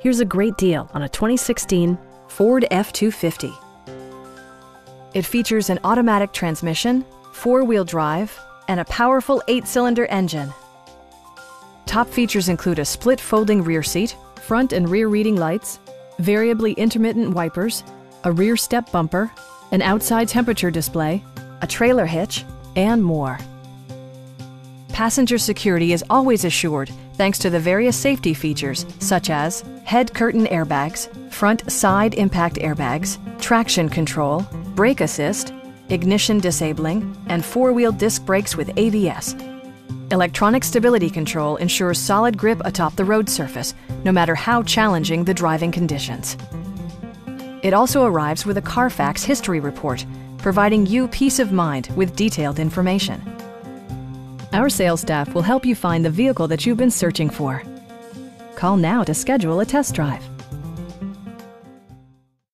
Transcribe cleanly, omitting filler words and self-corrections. Here's a great deal on a 2016 Ford F-250. It features an automatic transmission, four-wheel drive, and a powerful 8-cylinder engine. Top features include a split folding rear seat, front and rear reading lights, variably intermittent wipers, a rear step bumper, an outside temperature display, a trailer hitch, and more. Passenger security is always assured thanks to the various safety features such as head curtain airbags, front side impact airbags, traction control, brake assist, ignition disabling, and four-wheel disc brakes with ABS. Electronic stability control ensures solid grip atop the road surface, no matter how challenging the driving conditions. It also arrives with a Carfax history report, providing you peace of mind with detailed information. Our sales staff will help you find the vehicle that you've been searching for. Call now to schedule a test drive.